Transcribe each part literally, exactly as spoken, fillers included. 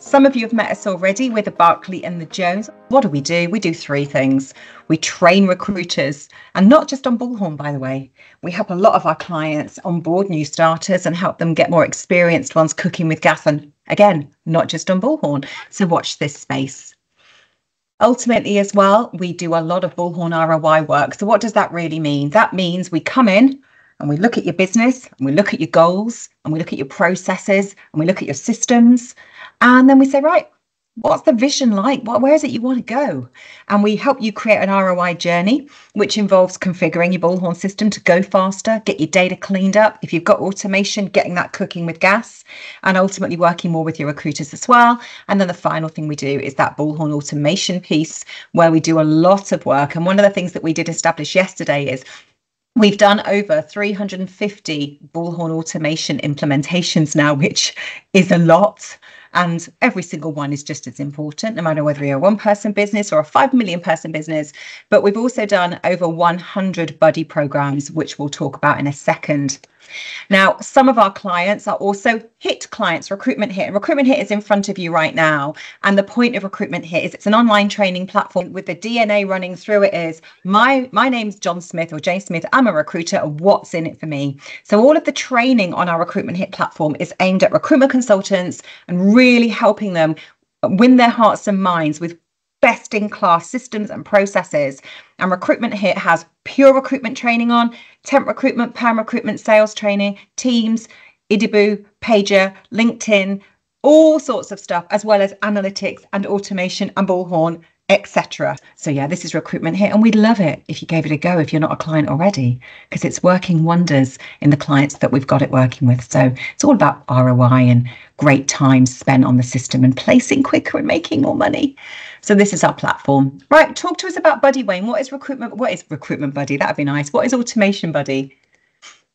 Some of you have met us already with the Barclay and the Jones. What do we do? We do three things. We train recruiters, and not just on Bullhorn, by the way. We help a lot of our clients onboard new starters and help them get more experienced ones cooking with gas, and again, not just on Bullhorn. So watch this space. Ultimately as well, we do a lot of Bullhorn R O I work. So what does that really mean? That means we come in and we look at your business, and we look at your goals, and we look at your processes, and we look at your systems. And then we say, right, what's the vision like? What, where is it you want to go? And we help you create an R O I journey, which involves configuring your Bullhorn system to go faster, get your data cleaned up. If you've got automation, getting that cooking with gas, and ultimately working more with your recruiters as well. And then the final thing we do is that Bullhorn automation piece, where we do a lot of work. And one of the things that we did establish yesterday is we've done over three hundred fifty Bullhorn automation implementations now, which is a lot. And every single one is just as important, no matter whether you're a one-person business or a five million person business. But we've also done over one hundred buddy programs, which we'll talk about in a second. Now, some of our clients are also HIT clients, Recruitment HIT. And Recruitment HIT is in front of you right now. And the point of Recruitment HIT is it's an online training platform with the D N A running through it is, my, my name's John Smith or Jane Smith. I'm a recruiter. What's in it for me? So all of the training on our Recruitment HIT platform is aimed at recruitment consultants and really helping them win their hearts and minds with best-in-class systems and processes. And Recruitment HIT has pure recruitment training on, temp recruitment, perm recruitment, sales training, Teams, Idibu, Pager, LinkedIn, all sorts of stuff, as well as analytics and automation and Bullhorn, et cetera. So yeah, this is Recruitment HIT, and we'd love it if you gave it a go if you're not a client already, because it's working wonders in the clients that we've got it working with. So it's all about R O I and great time spent on the system and placing quicker and making more money. So this is our platform. Right, talk to us about Buddy, Wayne. What is recruitment? What is Recruitment Buddy? That'd be nice. What is Automation Buddy?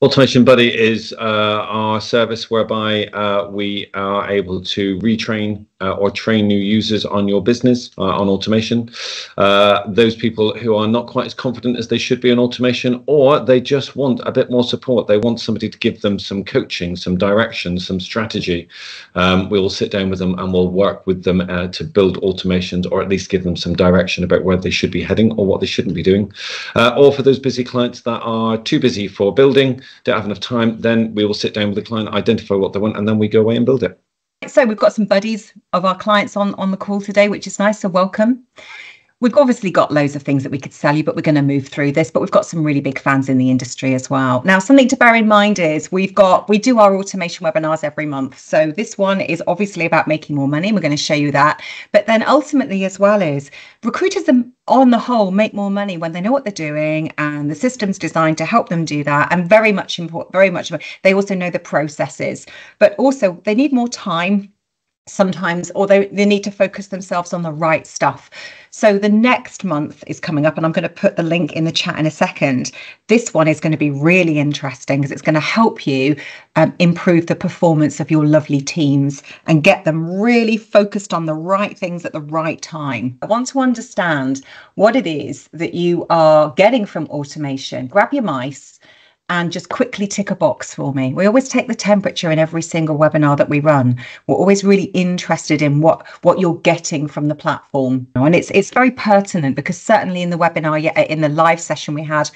Automation Buddy is uh, our service whereby uh, we are able to retrain uh, or train new users on your business uh, on automation. Uh, those people who are not quite as confident as they should be on automation, or they just want a bit more support. They want somebody to give them some coaching, some direction, some strategy. Um, we will sit down with them and we'll work with them uh, to build automations, or at least give them some direction about where they should be heading or what they shouldn't be doing. Uh, or for those busy clients that are too busy for building, don't have enough time, then we will sit down with the client, identify what they want, and then we go away and build it. So we've got some buddies of our clients on, on the call today, which is nice, so welcome. We've obviously got loads of things that we could sell you, but we're going to move through this. But we've got some really big fans in the industry as well. Now, something to bear in mind is we've got, we do our automation webinars every month. So this one is obviously about making more money. We're going to show you that. But then ultimately as well is recruiters are, on the whole, make more money when they know what they're doing, and the system's designed to help them do that. And very much important, very much they also know the processes, but also they need more time sometimes, or they, they need to focus themselves on the right stuff. So the next month is coming up, and I'm going to put the link in the chat in a second. This one is going to be really interesting because it's going to help you um, improve the performance of your lovely teams and get them really focused on the right things at the right time. I want to understand what it is that you are getting from automation. Grab your mice and just quickly tick a box for me. We always take the temperature in every single webinar that we run. We're always really interested in what, what you're getting from the platform. And it's, it's very pertinent, because certainly in the webinar, in the live session we had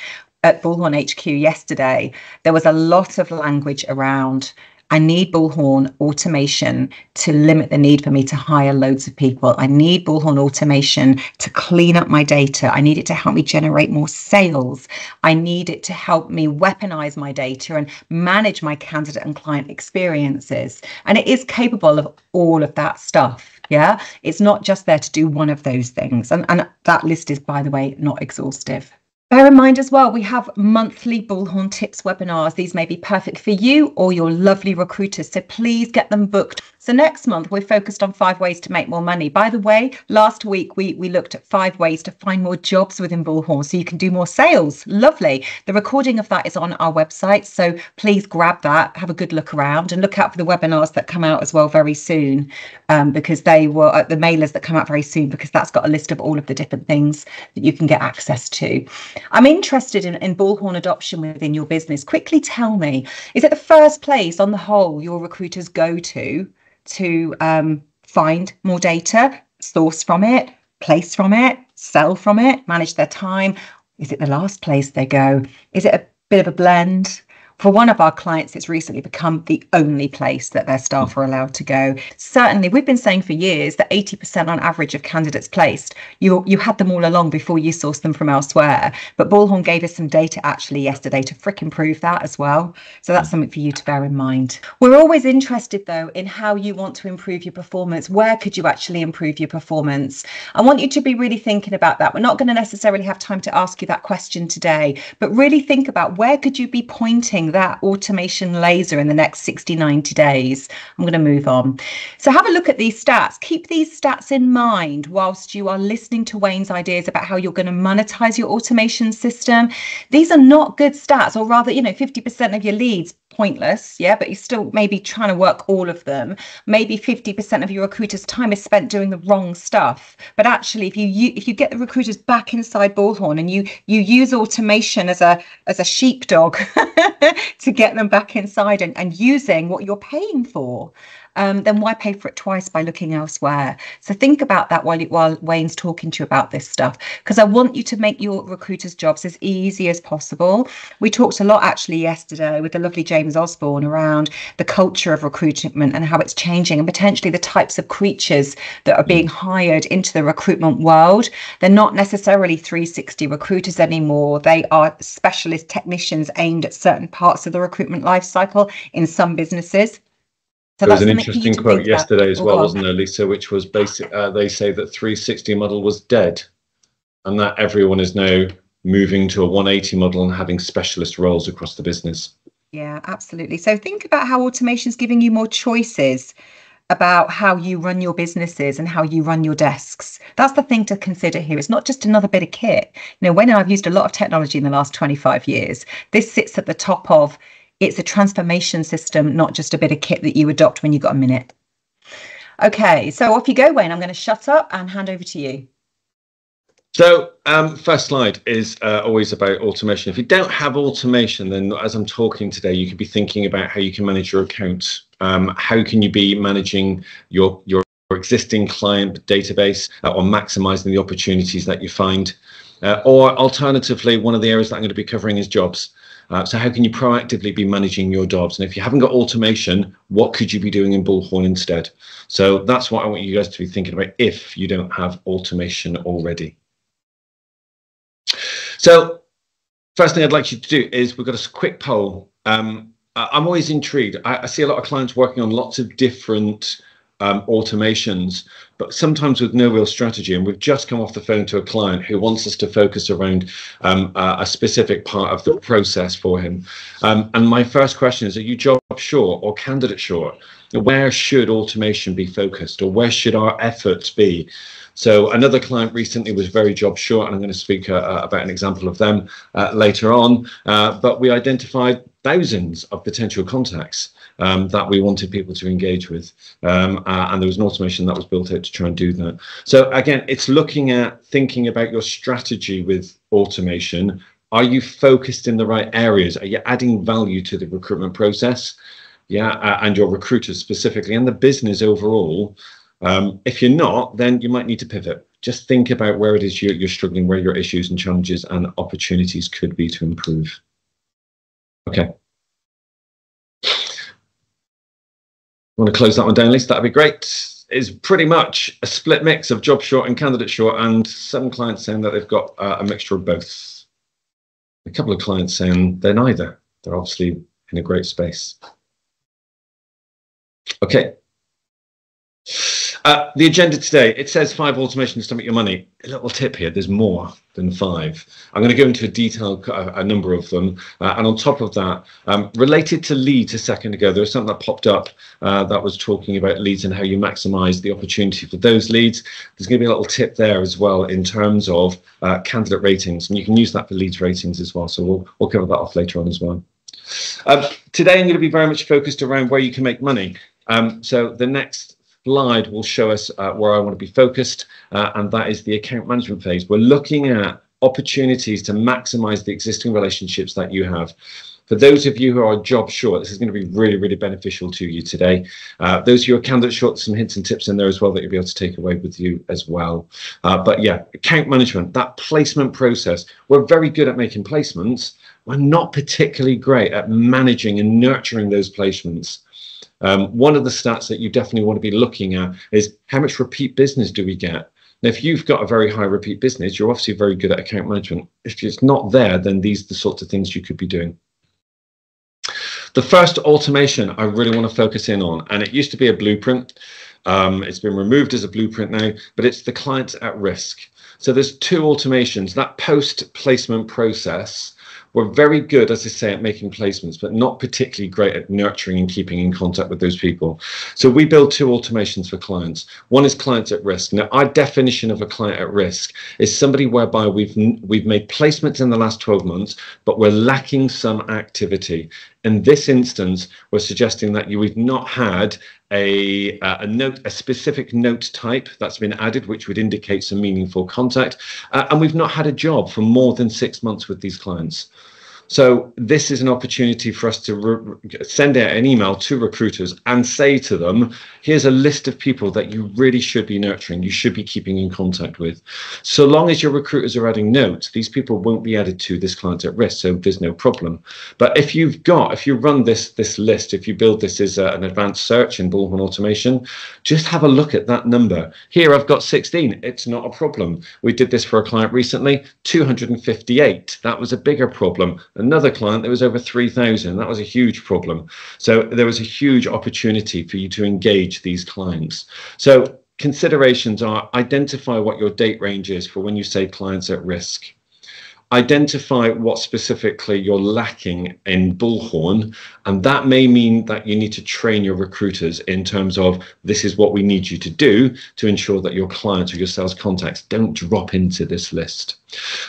at Bullhorn H Q yesterday, there was a lot of language around, I need Bullhorn automation to limit the need for me to hire loads of people. I need Bullhorn automation to clean up my data. I need it to help me generate more sales. I need it to help me weaponize my data and manage my candidate and client experiences. And it is capable of all of that stuff. Yeah, it's not just there to do one of those things. And, and that list is, by the way, not exhaustive. Bear in mind as well, we have monthly Bullhorn Tips webinars. These may be perfect for you or your lovely recruiters, so please get them booked. So next month, we're focused on five ways to make more money. By the way, last week, we, we looked at five ways to find more jobs within Bullhorn so you can do more sales. Lovely. The recording of that is on our website, so please grab that, have a good look around, and look out for the webinars that come out as well very soon, um, because they were uh, the mailers that come out very soon, because that's got a list of all of the different things that you can get access to. I'm interested in, in Bullhorn adoption within your business. Quickly tell me, is it the first place on the whole your recruiters go to to um, find more data, source from it, place from it, sell from it, manage their time. Is it the last place they go? Is it a bit of a blend? For one of our clients, it's recently become the only place that their staff are allowed to go. Certainly, we've been saying for years that eighty percent on average of candidates placed, you, you had them all along before you sourced them from elsewhere. But Bullhorn gave us some data actually yesterday to frickin' prove that as well. So that's something for you to bear in mind. We're always interested, though, in how you want to improve your performance. Where could you actually improve your performance? I want you to be really thinking about that. We're not going to necessarily have time to ask you that question today, but really think about where could you be pointing that automation laser in the next sixty, ninety days. I'm going to move on. So have a look at these stats. Keep these stats in mind whilst you are listening to Wayne's ideas about how you're going to monetize your automation system. These are not good stats, or rather, you know, fifty percent of your leads, pointless, yeah, but you're still maybe trying to work all of them. Maybe fifty percent of your recruiter's time is spent doing the wrong stuff. But actually, if you, you if you get the recruiters back inside Bullhorn and you you use automation as a as a sheepdog to get them back inside and, and using what you're paying for, um, then why pay for it twice by looking elsewhere? So think about that while, you, while Wayne's talking to you about this stuff, because I want you to make your recruiters' jobs as easy as possible. We talked a lot actually yesterday with the lovely James Osborne around the culture of recruitment and how it's changing and potentially the types of creatures that are being hired into the recruitment world. They're not necessarily three sixty recruiters anymore. They are specialist technicians aimed at certain parts of the recruitment life cycle in some businesses. So there was an interesting quote yesterday as well, wasn't there, Lisa, which was basic, uh, they say that three sixty model was dead and that everyone is now moving to a one eighty model and having specialist roles across the business. Yeah, absolutely. So think about how automation is giving you more choices about how you run your businesses and how you run your desks. That's the thing to consider here. It's not just another bit of kit. You know, when I've used a lot of technology in the last twenty-five years, this sits at the top of it's a transformation system, not just a bit of kit that you adopt when you got a minute. Okay, so off you go, Wayne. I'm going to shut up and hand over to you. So um, first slide is uh, always about automation. If you don't have automation, then as I'm talking today, you could be thinking about how you can manage your accounts. Um, how can you be managing your, your existing client database uh, or maximizing the opportunities that you find? Uh, or alternatively, one of the areas that I'm going to be covering is jobs. Uh, so how can you proactively be managing your jobs? And if you haven't got automation, what could you be doing in Bullhorn instead? So that's what I want you guys to be thinking about if you don't have automation already. So first thing I'd like you to do is we've got a quick poll. Um, I'm always intrigued. I, I see a lot of clients working on lots of different um, automations, but sometimes with no real strategy. And we've just come off the phone to a client who wants us to focus around um, uh, a specific part of the process for him. Um, and my first question is, are you job short or candidate short? Where should automation be focused, or where should our efforts be? So another client recently was very job short, and I'm going to speak uh, about an example of them uh, later on. Uh, but we identified thousands of potential contacts um, that we wanted people to engage with. Um, uh, and there was an automation that was built out to try and do that. So again, it's looking at thinking about your strategy with automation. Are you focused in the right areas? Are you adding value to the recruitment process? Yeah, uh, and your recruiters specifically and the business overall. Um, if you're not, then you might need to pivot. Just think about where it is you're, you're struggling, where your issues and challenges and opportunities could be to improve. Okay. Want to close that one down, Lisa? That'd be great. It's pretty much a split mix of job short and candidate short, and some clients saying that they've got uh, a mixture of both. A couple of clients saying they're neither. They're obviously in a great space. Okay. Uh, the agenda today, it says five automations to make your money. A little tip here, there's more than five. I'm going to go into a detailed uh, a number of them. Uh, and on top of that, um, related to leads a second ago, there was something that popped up uh, that was talking about leads and how you maximize the opportunity for those leads. There's going to be a little tip there as well in terms of uh, candidate ratings. And you can use that for leads ratings as well. So we'll, we'll cover that off later on as well. Uh, today, I'm going to be very much focused around where you can make money. Um, so the next slide will show us uh, where I want to be focused, uh, and that is the account management phase. We're looking at opportunities to maximize the existing relationships that you have. For those of you who are job short, this is going to be really, really beneficial to you today. Uh, those of you who are candidate short, some hints and tips in there as well that you'll be able to take away with you as well. Uh, but yeah, account management, that placement process. We're very good at making placements. We're not particularly great at managing and nurturing those placements. Um, one of the stats that you definitely want to be looking at is how much repeat business do we get? Now, if you've got a very high repeat business, you're obviously very good at account management. If it's not there, then these are the sorts of things you could be doing. The first automation I really want to focus in on, and it used to be a blueprint. Um, it's been removed as a blueprint now, but it's the clients at risk. So there's two automations, that post-placement process. We're very good, as I say, at making placements, but not particularly great at nurturing and keeping in contact with those people. So we build two automations for clients. One is clients at risk. Now, our definition of a client at risk is somebody whereby we've, we've made placements in the last twelve months, but we're lacking some activity. In this instance, we're suggesting that you, we've not had a, uh, a note, a specific note type that's been added, which would indicate some meaningful contact. Uh, and we've not had a job for more than six months with these clients. So this is an opportunity for us to send out an email to recruiters and say to them, here's a list of people that you really should be nurturing, you should be keeping in contact with. So long as your recruiters are adding notes, these people won't be added to this client at risk, so there's no problem. But if you've got, if you run this, this list, if you build this as a, an advanced search in Bullhorn Automation, just have a look at that number. Here I've got sixteen, it's not a problem. We did this for a client recently, two hundred fifty-eight, that was a bigger problem. Another client, there was over three thousand. That was a huge problem. So there was a huge opportunity for you to engage these clients. So considerations are identify what your date range is for when you say clients at risk. Identify what specifically you're lacking in Bullhorn, and that may mean that you need to train your recruiters in terms of this is what we need you to do to ensure that your clients or your sales contacts don't drop into this list.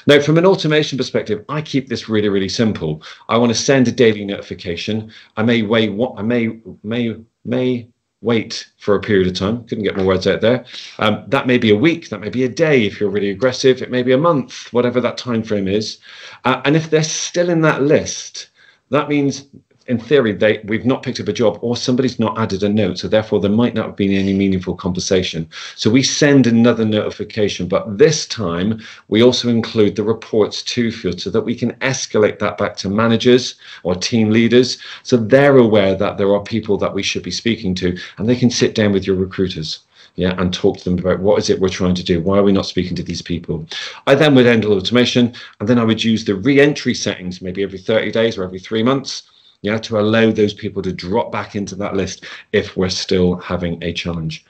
Now, from an automation perspective, I keep this really, really simple. I want to send a daily notification. I may wait what I may may may wait for a period of time. Couldn't get my words out there. Um, that may be a week, that may be a day if you're really aggressive, it may be a month, whatever that time frame is. Uh, and if they're still in that list, that means in theory they we've not picked up a job or somebody's not added a note, so therefore there might not have been any meaningful conversation. So we send another notification, but this time we also include the reports to field so that we can escalate that back to managers or team leaders so they're aware that there are people that we should be speaking to, and they can sit down with your recruiters, yeah, and talk to them about what is it we're trying to do, why are we not speaking to these people. I then would end automation, and then I would use the re-entry settings maybe every thirty days or every three months, yeah, to allow those people to drop back into that list if we're still having a challenge.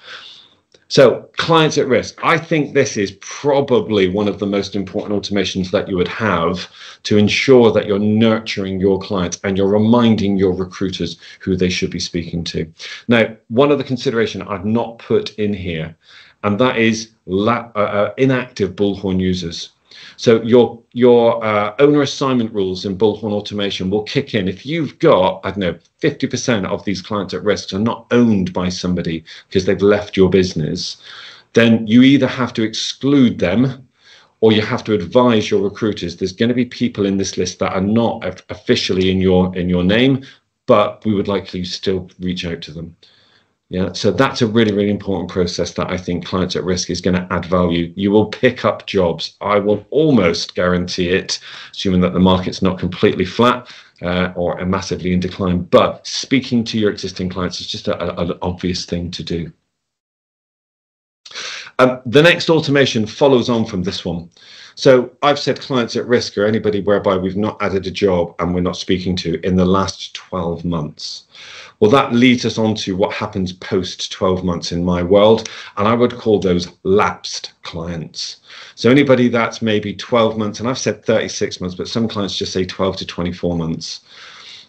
So clients at risk, I think this is probably one of the most important automations that you would have to ensure that you're nurturing your clients and you're reminding your recruiters who they should be speaking to. Now, one other consideration I've not put in here, and that is la uh, inactive Bullhorn users. So your your uh, owner assignment rules in Bullhorn Automation will kick in if you've got, I don't know, fifty percent of these clients at risk are not owned by somebody because they've left your business. Then you either have to exclude them or you have to advise your recruiters there's going to be people in this list that are not officially in your in your name, but we would likely still reach out to them. Yeah, so that's a really, really important process that I think clients at risk is going to add value. You will pick up jobs. I will almost guarantee it, assuming that the market's not completely flat uh, or massively in decline. But speaking to your existing clients is just an obvious thing to do. Um, the next automation follows on from this one. So I've said clients at risk are anybody whereby we've not added a job and we're not speaking to in the last twelve months. Well, that leads us on to what happens post twelve months in my world, and I would call those lapsed clients. So anybody that's maybe twelve months, and I've said thirty-six months, but some clients just say twelve to twenty-four months.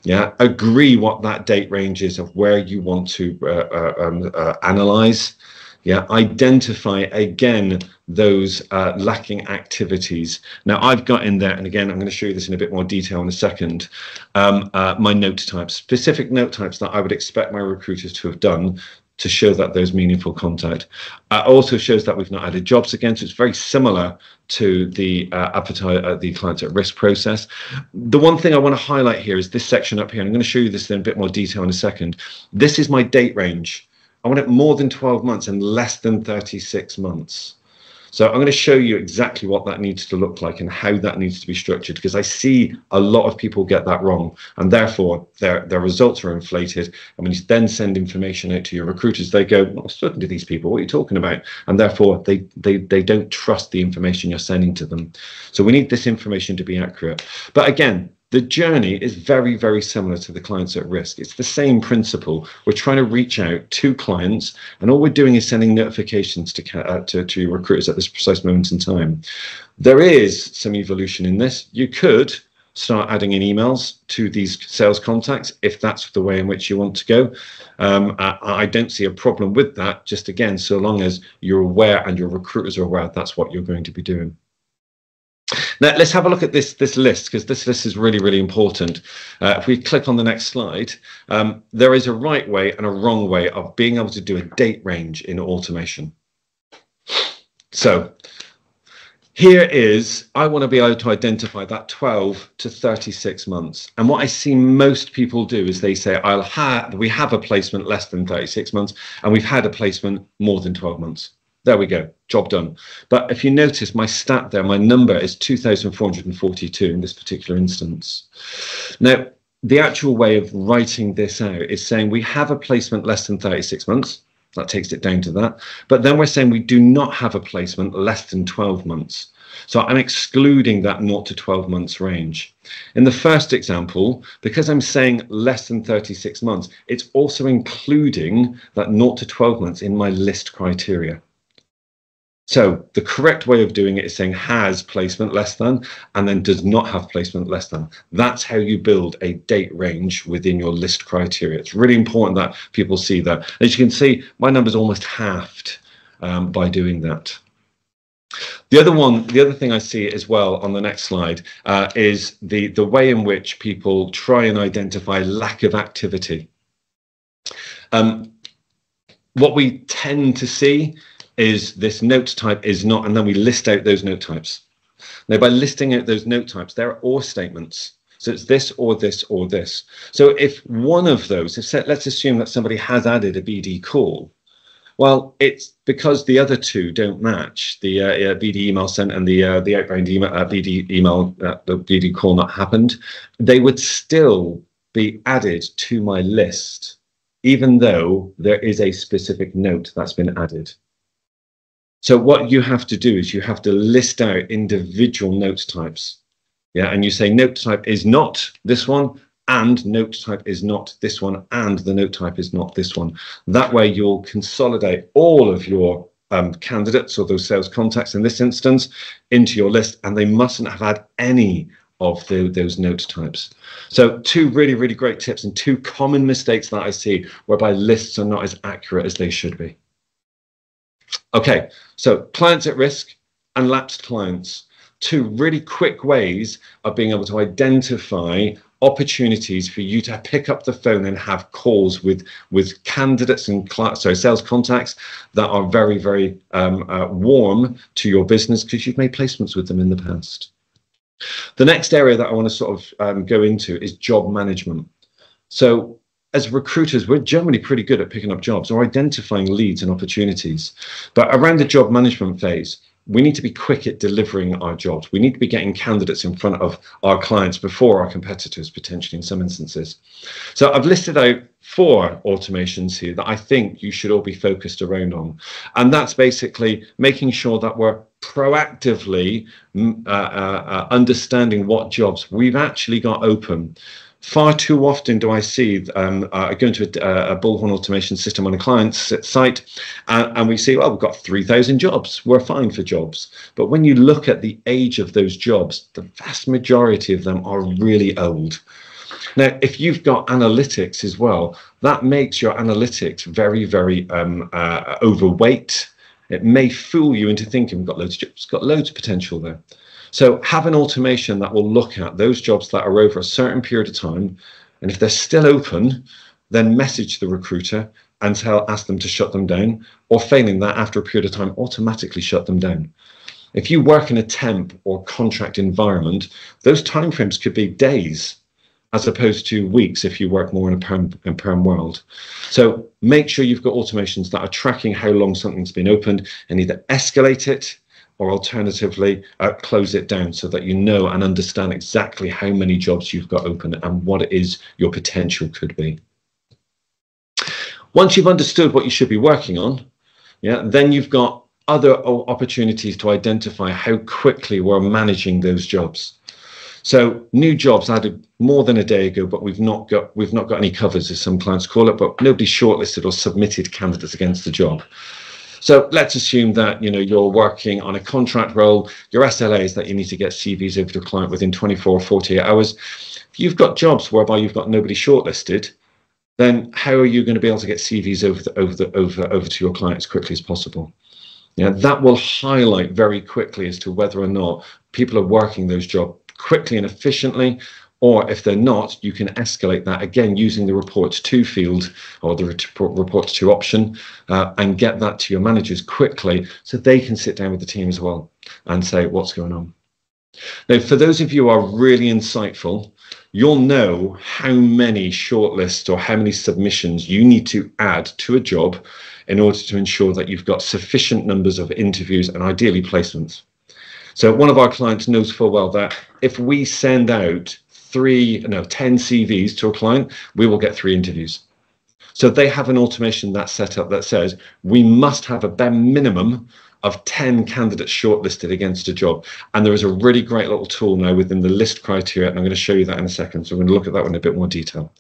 Yeah, agree what that date range is of where you want to uh, uh, um, uh, analyze. Yeah, identify again those uh, lacking activities. Now I've got in there, and again I'm going to show you this in a bit more detail in a second, um, uh, my note types, specific note types that I would expect my recruiters to have done to show that there's meaningful contact. Uh, also shows that we've not added jobs again, so it's very similar to the uh, appetite, uh, the clients at risk process. The one thing I want to highlight here is this section up here, and I'm going to show you this in a bit more detail in a second. This is my date range. I want it more than twelve months and less than thirty-six months. So I'm going to show you exactly what that needs to look like and how that needs to be structured, because I see a lot of people get that wrong, and therefore their, their results are inflated. And when you then send information out to your recruiters, they go, well, I'm talking to these people, what are you talking about? And therefore they, they, they don't trust the information you're sending to them. So we need this information to be accurate. But again, the journey is very, very similar to the clients at risk. It's the same principle. We're trying to reach out to clients, and all we're doing is sending notifications to, uh, to, to recruiters at this precise moment in time. There is some evolution in this. You could start adding in emails to these sales contacts if that's the way in which you want to go. Um, I, I don't see a problem with that, just again, so long as you're aware and your recruiters are aware that's what you're going to be doing. Now, let's have a look at this, this list, because this list is really, really important. Uh, if we click on the next slide, um, there is a right way and a wrong way of being able to do a date range in automation. So here is, I want to be able to identify that twelve to thirty-six months. And what I see most people do is they say, I'll have, we have a placement less than thirty-six months, and we've had a placement more than twelve months. There we go, job done. But if you notice my stat there, my number is two thousand four hundred forty-two in this particular instance. Now, the actual way of writing this out is saying we have a placement less than thirty-six months. That takes it down to that. But then we're saying we do not have a placement less than twelve months. So I'm excluding that zero to twelve months range. In the first example, because I'm saying less than thirty-six months, it's also including that zero to twelve months in my list criteria. So the correct way of doing it is saying has placement less than, and then does not have placement less than. That's how you build a date range within your list criteria. It's really important that people see that. As you can see, my number's almost halved um, by doing that. The other one, the other thing I see as well on the next slide uh, is the, the way in which people try and identify lack of activity. Um, what we tend to see is this note type is not, and then we list out those note types. Now, by listing out those note types, there are or statements. So it's this or this or this. So if one of those, if let's assume that somebody has added a B D call, well, it's because the other two don't match, the uh, B D email sent and the uh, the outbound email, uh, B D email, uh, the B D call not happened, they would still be added to my list, even though there is a specific note that's been added. So what you have to do is you have to list out individual note types. Yeah, and you say note type is not this one, and note type is not this one, and the note type is not this one. That way you'll consolidate all of your um, candidates, or those sales contacts in this instance, into your list, and they mustn't have had any of the, those note types. So two really, really great tips, and two common mistakes that I see whereby lists are not as accurate as they should be. Okay, so clients at risk and lapsed clients, two really quick ways of being able to identify opportunities for you to pick up the phone and have calls with with candidates and clients, so sales contacts that are very, very um, uh, warm to your business because you've made placements with them in the past. The next area that I want to sort of um, go into is job management. So as recruiters, we're generally pretty good at picking up jobs or identifying leads and opportunities. But around the job management phase, we need to be quick at delivering our jobs. We need to be getting candidates in front of our clients before our competitors, potentially in some instances. So I've listed out four automations here that I think you should all be focused around on. And that's basically making sure that we're proactively uh, uh, understanding what jobs we've actually got open. Far too often do I see um, uh, going to a, a bullhorn automation system on a client's site, and, and we see, well, we've got three thousand jobs. We're fine for jobs. But when you look at the age of those jobs, the vast majority of them are really old. Now, if you've got analytics as well, that makes your analytics very, very um, uh, overweight. It may fool you into thinking we've got loads of jobs, got loads of potential there. So have an automation that will look at those jobs that are over a certain period of time, and if they're still open, then message the recruiter and tell ask them to shut them down, or failing that, after a period of time, automatically shut them down. If you work in a temp or contract environment, those timeframes could be days as opposed to weeks if you work more in a perm, in perm world. So make sure you've got automations that are tracking how long something's been opened and either escalate it or alternatively uh, close it down so that you know and understand exactly how many jobs you've got open and what it is your potential could be. Once you've understood what you should be working on, yeah, then you've got other opportunities to identify how quickly we're managing those jobs. So new jobs added more than a day ago, but we've not got we've not got any covers, as some clients call it, but nobody shortlisted or submitted candidates against the job. So let's assume that you know you're working on a contract role. Your S L A is that you need to get C Vs over to a client within twenty-four or forty-eight hours. If you've got jobs whereby you've got nobody shortlisted, then how are you going to be able to get C Vs over the, over the, over over to your client as quickly as possible? Yeah, that will highlight very quickly as to whether or not people are working those jobs quickly and efficiently, or if they're not, you can escalate that again using the report to field or the report to option uh, and get that to your managers quickly so they can sit down with the team as well and say what's going on. Now, for those of you who are really insightful, you'll know how many shortlists or how many submissions you need to add to a job in order to ensure that you've got sufficient numbers of interviews and ideally placements. So one of our clients knows full well that if we send out three, no, ten C Vs to a client, we will get three interviews. So they have an automation that's set up that says we must have a bare minimum of ten candidates shortlisted against a job. And there is a really great little tool now within the list criteria, and I'm going to show you that in a second. So we're going to look at that one in a bit more detail.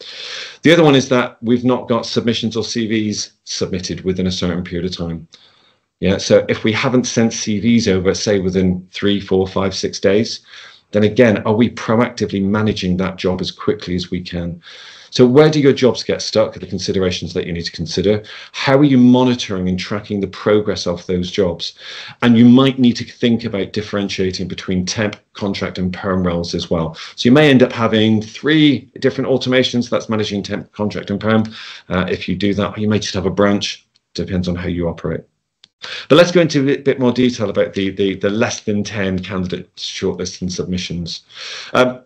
The other one is that we've not got submissions or C Vs submitted within a certain period of time. Yeah, so if we haven't sent C Vs over, say within three, four, five, six days, then again, are we proactively managing that job as quickly as we can? So where do your jobs get stuck? The considerations that you need to consider. How are you monitoring and tracking the progress of those jobs? And you might need to think about differentiating between temp, contract and perm roles as well. So you may end up having three different automations that's managing temp, contract and perm. Uh, if you do that, you may just have a branch. Depends on how you operate. But let's go into a bit more detail about the, the, the less than ten candidate shortlists and submissions. Um,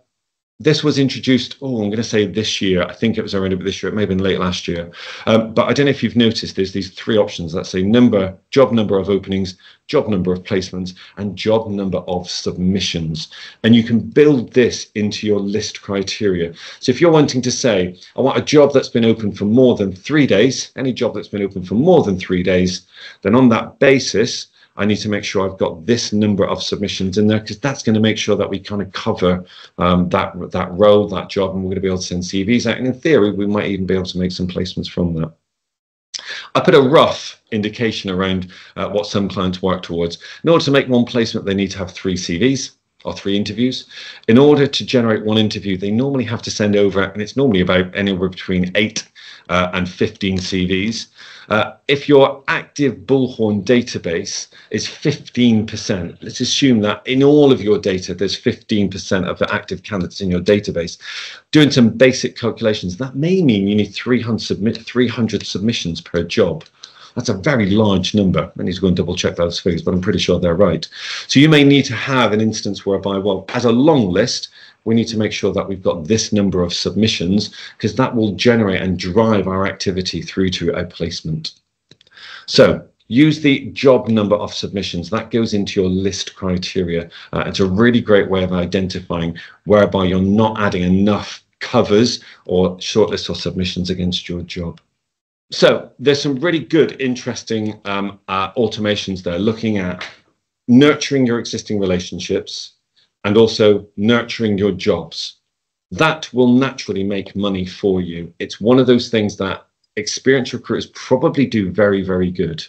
This was introduced, oh, I'm going to say this year. I think it was already this year. It may have been late last year. Um, but I don't know if you've noticed there's these three options that say number, job number of openings, job number of placements, and job number of submissions. And you can build this into your list criteria. So if you're wanting to say, I want a job that's been open for more than three days, any job that's been open for more than three days, then on that basis, I need to make sure I've got this number of submissions in there because that's going to make sure that we kind of cover um, that, that role, that job, and we're going to be able to send C Vs out. And in theory, we might even be able to make some placements from that. I put a rough indication around uh, what some clients work towards. In order to make one placement, they need to have three C Vs or three interviews. In order to generate one interview, they normally have to send over, and it's normally about anywhere between eight Uh, and fifteen C Vs. Uh, if your active Bullhorn database is fifteen percent, let's assume that in all of your data, there's fifteen percent of the active candidates in your database. Doing some basic calculations, that may mean you need three hundred, submit, three hundred submissions per job. That's a very large number. I need to go and double check those figures, but I'm pretty sure they're right. So you may need to have an instance whereby, well, as a long list, we need to make sure that we've got this number of submissions because that will generate and drive our activity through to a placement. So use the job number of submissions. That goes into your list criteria. Uh, it's a really great way of identifying whereby you're not adding enough covers or shortlists or submissions against your job. So there's some really good, interesting um, uh, automations there looking at nurturing your existing relationships, and also nurturing your jobs. That will naturally make money for you. It's one of those things that experienced recruiters probably do very, very good.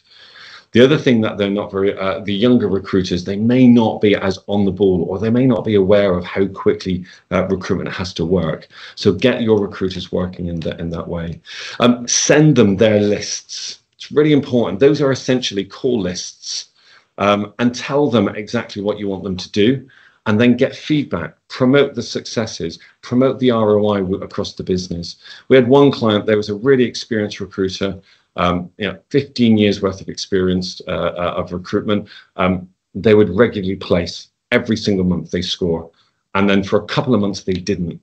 The other thing that they're not very, uh, the younger recruiters, they may not be as on the ball, or they may not be aware of how quickly uh, recruitment has to work. So get your recruiters working in, the, in that way. Um, send them their lists. It's really important. Those are essentially call lists, um, and tell them exactly what you want them to do. And then get feedback, promote the successes, promote the R O I across the business. We had one client, there was a really experienced recruiter um, you know, fifteen years worth of experience uh, uh, of recruitment. Um, they would regularly place every single month they score. And then for a couple of months, they didn't,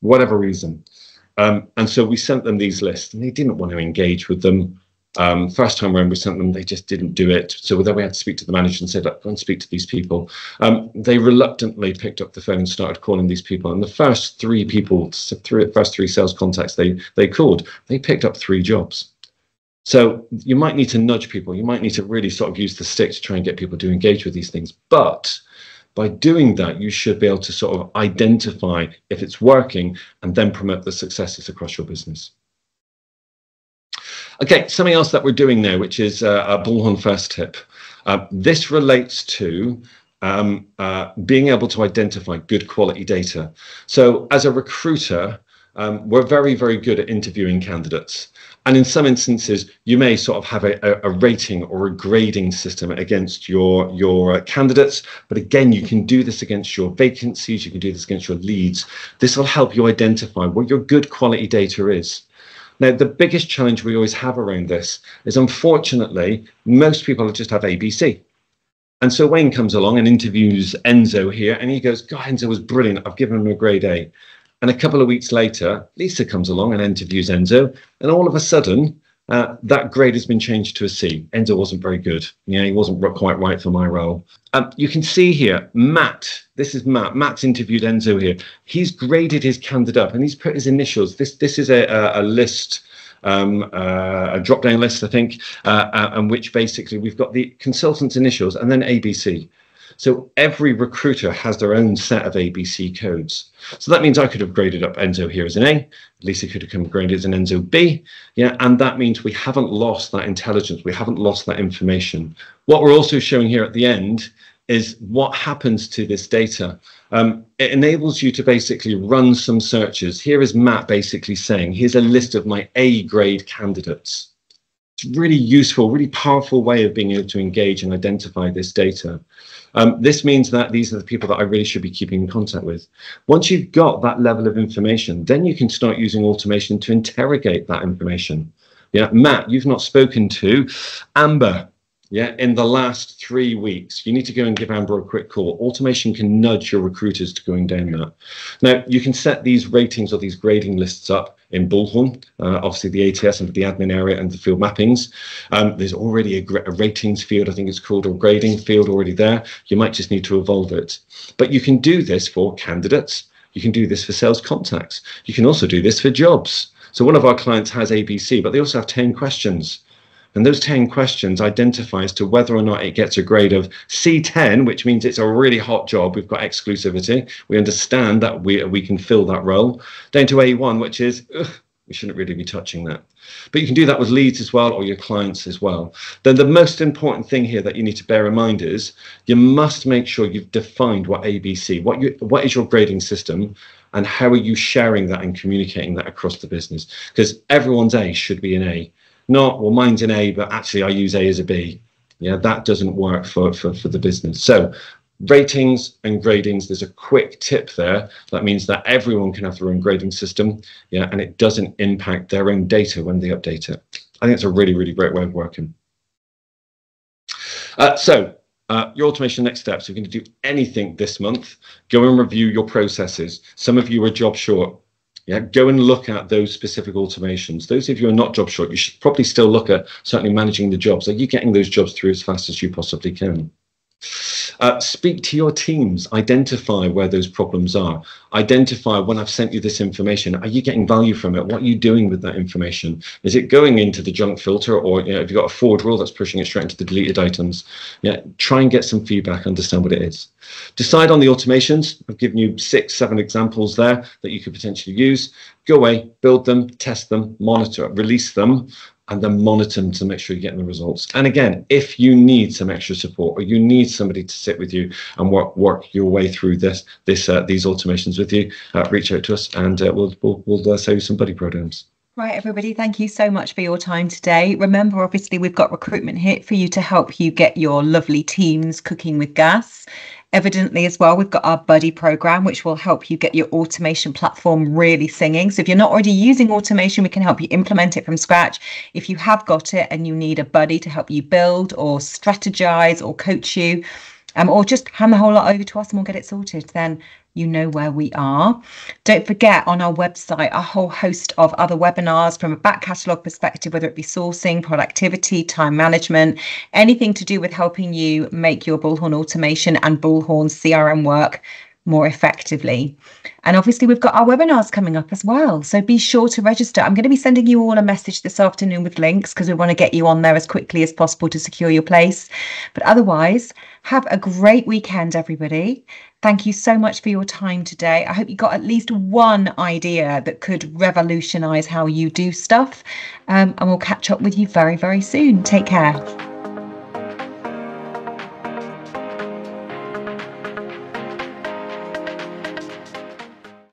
whatever reason. Um, and so we sent them these lists and they didn't want to engage with them. Um, first time around we sent them, they just didn't do it. So then we had to speak to the manager and said, go and speak to these people. Um, they reluctantly picked up the phone and started calling these people. And the first three people, three, first three sales contacts they, they called, they picked up three jobs. So you might need to nudge people. You might need to really sort of use the stick to try and get people to engage with these things. But by doing that, you should be able to sort of identify if it's working and then promote the successes across your business. Okay, something else that we're doing now, which is uh, a bullhorn first tip. Uh, this relates to um, uh, being able to identify good quality data. So as a recruiter, um, we're very, very good at interviewing candidates. And in some instances, you may sort of have a, a rating or a grading system against your, your uh, candidates. But again, you can do this against your vacancies. You can do this against your leads. This will help you identify what your good quality data is. Now, the biggest challenge we always have around this is, unfortunately, most people just have A B C. And so Wayne comes along and interviews Enzo here, and he goes, God, Enzo was brilliant. I've given him a grade A. And a couple of weeks later, Lisa comes along and interviews Enzo. And all of a sudden, uh, that grade has been changed to a C. Enzo wasn't very good. You know, he wasn't quite right for my role. Um, you can see here, Matt, this is Matt. Matt's interviewed Enzo here. He's graded his candidate up and he's put his initials. This, this is a, a, a list, um, uh, a drop-down list, I think, uh, uh, in which basically we've got the consultant's initials and then A B C. So every recruiter has their own set of A B C codes. So that means I could have graded up Enzo here as an A. Lisa could have come graded as an Enzo B. Yeah, and that means we haven't lost that intelligence. We haven't lost that information. What we're also showing here at the end is what happens to this data. Um, it enables you to basically run some searches. Here is Matt basically saying, here's a list of my A grade candidates. It's a really useful, really powerful way of being able to engage and identify this data. Um, this means that these are the people that I really should be keeping in contact with. Once you've got that level of information, then you can start using automation to interrogate that information. Yeah, Matt, you've not spoken to Amber, yeah, in the last three weeks. You need to go and give Amber a quick call. Automation can nudge your recruiters to going down that. Now, you can set these ratings or these grading lists up in Bullhorn, uh, obviously the A T S and the admin area and the field mappings. Um, there's already a, a ratings field, I think it's called, or grading field already there. You might just need to evolve it. But you can do this for candidates. You can do this for sales contacts. You can also do this for jobs. So one of our clients has A B C, but they also have ten questions. And those ten questions identify as to whether or not it gets a grade of C ten, which means it's a really hot job. We've got exclusivity. We understand that we, we can fill that role. Down to A one, which is, ugh, we shouldn't really be touching that. But you can do that with leads as well, or your clients as well. Then the most important thing here that you need to bear in mind is you must make sure you've defined what A B C, what, you, what is your grading system, and how are you sharing that and communicating that across the business? Because everyone's A should be an A. Not, well, mine's an A, but actually I use A as a B. Yeah, that doesn't work for, for, for the business. So ratings and gradings, there's a quick tip there. That means that everyone can have their own grading system, yeah, and it doesn't impact their own data when they update it. I think it's a really, really great way of working. Uh, so uh, your automation next steps. If you're going to do anything this month, go and review your processes. Some of you are job short. Yeah, go and look at those specific automations. Those of you who are not job short, you should probably still look at certainly managing the jobs. Are you getting those jobs through as fast as you possibly can? Uh, speak to your teams. Identify where those problems are. Identify when I've sent you this information. Are you getting value from it? What are you doing with that information? Is it going into the junk filter, or you know, if you've got a forward rule that's pushing it straight into the deleted items? Yeah, try and get some feedback. Understand what it is. Decide on the automations. I've given you six, seven examples there that you could potentially use. Go away, build them, test them, monitor, release them, and then monitor them to make sure you're getting the results. And again, if you need some extra support or you need somebody to sit with you and work work your way through this this uh, these automations with you, uh, reach out to us and uh, we'll we'll, we'll uh, save you some buddy programs. Right, everybody, thank you so much for your time today. Remember, obviously, we've got Recruitment Hit for you to help you get your lovely teams cooking with gas. Evidently, as well, we've got our Buddy program, which will help you get your automation platform really singing. So if you're not already using automation, we can help you implement it from scratch. If you have got it and you need a buddy to help you build or strategize or coach you, um, or just hand the whole lot over to us and we'll get it sorted, then you know where we are. Don't forget, on our website, a whole host of other webinars from a back catalogue perspective, whether it be sourcing, productivity, time management, anything to do with helping you make your Bullhorn automation and Bullhorn C R M work more effectively. And obviously, we've got our webinars coming up as well, so be sure to register. I'm going to be sending you all a message this afternoon with links because we want to get you on there as quickly as possible to secure your place. But otherwise, have a great weekend, everybody. Thank you so much for your time today. I hope you got at least one idea that could revolutionize how you do stuff. Um, and we'll catch up with you very, very soon. Take care.